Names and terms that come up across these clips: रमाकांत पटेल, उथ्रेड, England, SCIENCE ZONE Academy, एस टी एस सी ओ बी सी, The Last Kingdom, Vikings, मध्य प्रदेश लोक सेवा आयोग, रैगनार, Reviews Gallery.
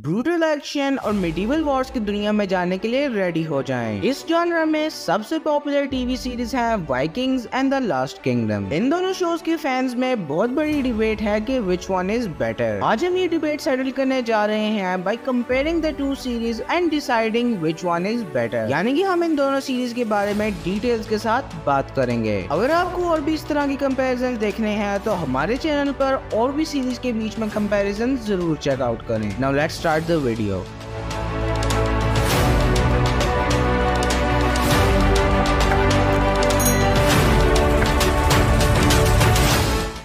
Brutal action और medieval wars की दुनिया में जाने के लिए रेडी हो जाएं। इस जॉनर में सबसे पॉपुलर टीवी सीरीज है Vikings and the Last Kingdom. इन दोनों शोज के फैंस में बहुत बड़ी डिबेट है कि विच वन इज बेटर। आज हम ये डिबेट सेटल करने जा रहे हैं by comparing the two series and deciding which one is better, यानी कि हम इन दोनों सीरीज के बारे में डिटेल्स के साथ बात करेंगे। अगर आपको और भी इस तरह के कंपेरिजन देखने हैं तो हमारे चैनल पर और भी सीरीज के बीच में कंपेरिजन जरूर चेकआउट करें। Now let's start the video.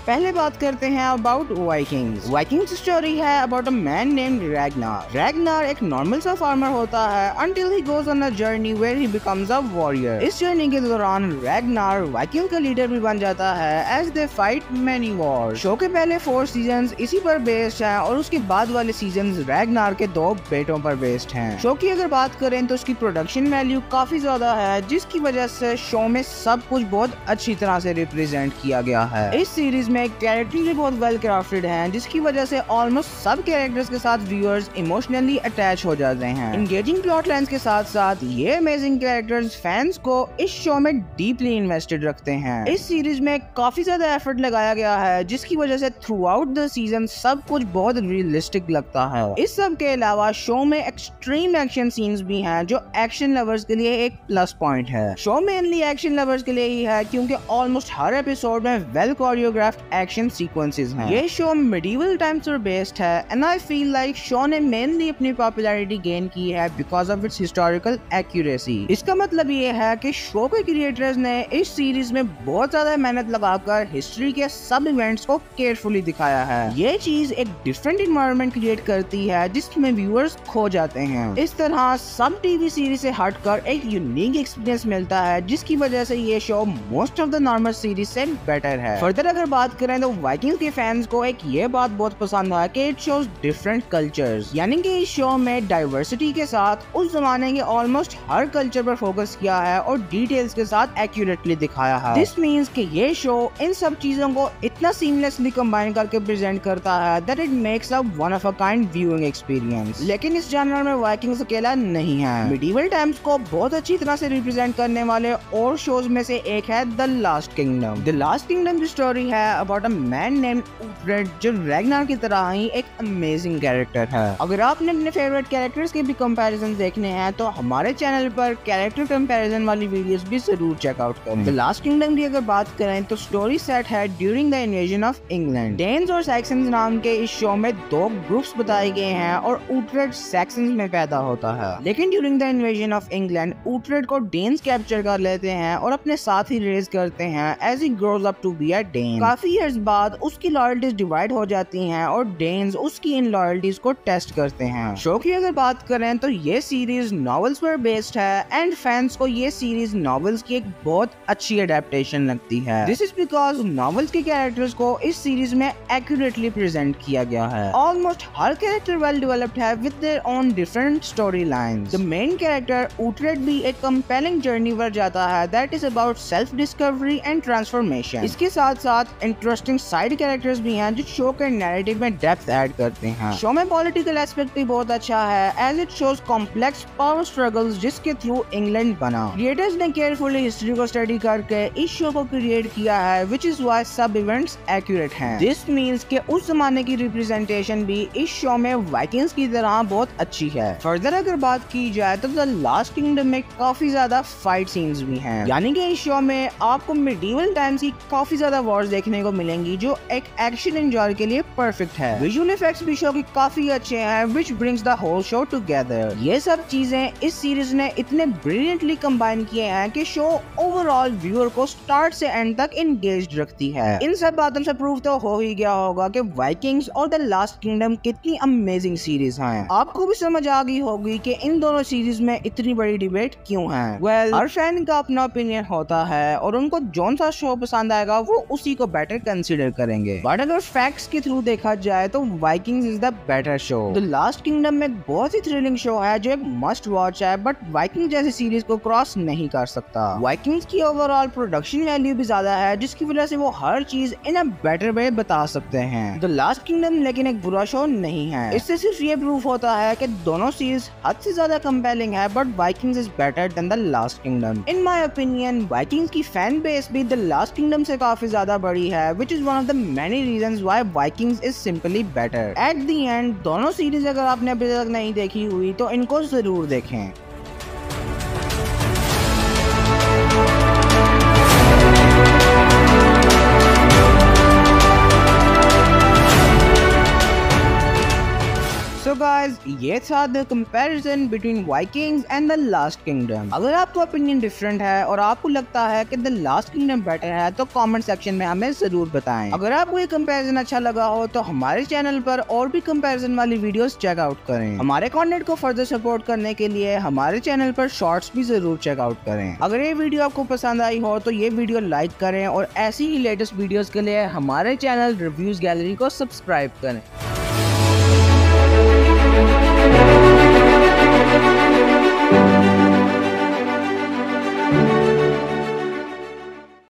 पहले बात करते हैं अबाउट वाइकिंग्स। वाइकिंग्स स्टोरी है about a man named रैगनार। रैगनार एक नॉर्मल सा फार्मर होता है until he goes on a journey where he becomes a warrior. इस जर्नी के दौरान रैगनार वाइकिंग का लीडर भी बन जाता है as they fight many wars. Show के पहले 4 सीजन्स इसी पर बेस्ड हैं और उसके बाद वाले सीजन्स रैगनार के 2 बेटों पर बेस्ड हैं। शो की अगर बात करें तो उसकी प्रोडक्शन वैल्यू काफी ज्यादा है, जिसकी वजह से शो में सब कुछ बहुत अच्छी तरह से रिप्रेजेंट किया गया है। इस सीरीज कैरेक्टर भी बहुत वेल क्राफ्टेड हैं, जिसकी वजह से ऑलमोस्ट सब कैरेक्टर्स के साथ व्यूअर्स इमोशनली अटैच हो जाते हैं। इंगेजिंग प्लॉट लाइंस के साथ साथ ये अमेजिंग कैरेक्टर्स फैंस को इस शो में डीपली इन्वेस्टेड रखते हैं। इस सीरीज में काफी ज्यादा एफर्ट लगाया गया है, जिसकी वजह से थ्रू आउट द सीजन सब कुछ बहुत रियलिस्टिक लगता है। इस सब के अलावा शो में एक्सट्रीम एक्शन सीन्स भी हैं, जो एक्शन लवर्स के लिए एक प्लस पॉइंट है। शो मेनली एक्शन लवर्स के लिए ही है, क्योंकि ऑलमोस्ट हर एपिसोड में वेल कोरियोग्राफ्ड एक्शन सीक्वेंसेस हैं। ये शो मेडिवल टाइम्स पर बेस्ड है and I feel like show ने मेनली अपनी पॉपुलैरिटी गेन की है because of its historical accuracy. इसका मतलब ये है कि शो के क्रिएटर्स ने इस सीरीज में बहुत ज्यादा मेहनत लगाकर हिस्ट्री के सब इवेंट्स को केयरफुली दिखाया है। ये चीज एक डिफरेंट एनवायरनमेंट क्रिएट करती है जिसमें व्यूअर्स खो जाते हैं। इस तरह सब टीवी सीरीज से हटकर एक यूनिक एक्सपीरियंस मिलता है, जिसकी वजह से ये show most of the normal series से बेटर है। फर्दर अगर बात करें तो वाइकिंग्स के फैंस को एक ये बात बहुत पसंद आया कि इट शोज डिफरेंट कल्चर्स, यानी कि इस शो में डाइवर्सिटी के साथ उस जमाने के ऑलमोस्ट हर कल्चर पर फोकस किया है और डिटेल्स के साथ एक्यूरेटली दिखाया है। दिस मींस कि ये शो इन सब चीजों को इतना सीमलेसली कंबाइन करके प्रेजेंट करता है that it makes a one of a kind viewing experience. लेकिन इस जॉनर में वाइकिंग्स अकेला नहीं है। मेडिवल टाइम्स को बहुत अच्छी तरह से रिप्रेजेंट करने वाले और शोज में से एक है the Last Kingdom. The Last Kingdom की स्टोरी है about a man named उथ्रेड, जो रैगनार की तरह ही एक अमेजिंग कैरेक्टर है। अगर आपने अपने फेवरेट कैरेक्टर्स के भी कंपैरिजन देखने हैं तो हमारे चैनल पर कैरेक्टर कंपैरिजन वाली वीडियोस भी जरूर चेकआउट करें। द लास्ट किंगडम की अगर बात करें तो स्टोरी सेट है during the invasion of England. Danes और सैक्सन्स नाम के इस शो में 2 ग्रुप्स बताए गए हैं और उथ्रेड सैक्सन्स में पैदा होता है। लेकिन during the invasion of England उथ्रेड को डेन्स कैप्चर कर लेते हैं और अपने साथ ही रेज करते हैं as he grows up to be a Dane. काफी इयर्स बाद उसकी लॉयल्टीज डिवाइड हो जाती हैं और डेन्स उसकी इन लॉयल्टीज को टेस्ट करते हैं। शो की अगर बात करें तो ये सीरीज नॉवेल्स पर बेस्ड है एंड फैंस को ये सीरीज नॉवेल्स की एक बहुत अच्छी अडेप्टेशन लगती है। दिस इज बिकॉज नॉवेल्स के कैरेक्टर्स को इस सीरीज में एक्यूरेटली प्रेजेंट किया गया है। ऑलमोस्ट हर कैरेक्टर वेल डेवलप्ड है with their own different story lines. The main character उथ्रेड भी एक कंपेलिंग जर्नी पर जाता है that is about self discovery and transformation. इसके साथ साथ इंटरेस्टिंग साइड कैरेक्टर्स भी हैं जो शो के नैरेटिव में डेप्थ ऐड करते हैं। शो में पॉलिटिकल एस्पेक्ट भी बहुत अच्छा है as it shows complex power struggles जिसके थ्रू इंग्लैंड बना। क्रिएटर्स ने केयरफुली हिस्ट्री को स्टडी करके इस शो को क्रिएट किया है व्हिच इज व्हाई सब इवेंट्स एक्यूरेट हैं। दिस मींस कि उस जमाने की रिप्रेजेंटेशन भी इस शो में वाइकिंग्स की तरह बहुत अच्छी है। फर्दर अगर बात की जाए तो द लास्ट किंगडम में काफी ज्यादा फाइट सीन्स भी हैं, यानी कि इस शो में आपको मेडिवल टाइम्स की काफी ज्यादा वॉर्स देखने को मिलेंगी जो एक एक्शन एंजॉय के लिए परफेक्ट है। विजुअल इफेक्ट्स भी शो के काफी अच्छे हैं which brings the whole show together. ये सब चीजें इस सीरीज ने इतने ब्रिलियंटली कंबाइन किए हैं कि शो ओवरऑल व्यूअर को स्टार्ट से एंड तक एंगेज्ड रखती है। इन सब बातों से प्रूव तो हो ही गया होगा कि वाइकिंग्स और द लास्ट किंगडम कितनी अमेजिंग सीरीज हैं। आपको भी समझ आ गई होगी कि इन दोनों सीरीज में इतनी बड़ी डिबेट क्यों है। वेल हर फैन का अपना ओपिनियन होता है और उनको जौन सा शो पसंद आएगा वो उसी को बेटर फाइनल कंसीडर करेंगे। बट अगर फैक्ट्स के थ्रू देखा जाए तो Vikings is the better show. The Last Kingdom में एक बहुत ही थ्रिलिंग शो है जो एक मस्ट वॉच है, बट वाइकिंग जैसी सीरीज को क्रॉस नहीं कर सकता। वाइकिंग्स की ओवरऑल प्रोडक्शन वैल्यू भी ज्यादा है जिसकी वजह से वो हर चीज इन अ बेटर वे बता सकते हैं। द लास्ट किंगडम लेकिन एक बुरा शो नहीं है। इससे सिर्फ ये प्रूफ होता है कि दोनों सीरीज हद से ज्यादा कंपेलिंग है, but Vikings is better than the Last Kingdom. In my opinion Vikings की फैन बेस भी द लास्ट किंगडम से काफी ज्यादा बड़ी है, which is one of the many reasons why Vikings is simply better. At the end दोनों series अगर आपने अभी तक नहीं देखी हुई तो इनको जरूर देखें। गाइस ये था the comparison between Vikings and the Last Kingdom. अगर आपको ओपिनियन डिफरेंट है और आपको लगता है कि द लास्ट किंगडम बेटर है तो कमेंट सेक्शन में हमें जरूर बताएं। अगर आपको ये कंपैरिजन अच्छा लगा हो तो हमारे चैनल पर और भी कंपैरिजन वाली वीडियोस चेक आउट करें। हमारे कंटेंट को फर्दर सपोर्ट करने के लिए हमारे चैनल पर शॉर्ट्स भी जरूर चेक आउट करें। अगर ये वीडियो आपको पसंद आई हो तो ये वीडियो लाइक करें और ऐसी ही लेटेस्ट वीडियोस के लिए हमारे चैनल रिव्यूज गैलरी को सब्सक्राइब करें।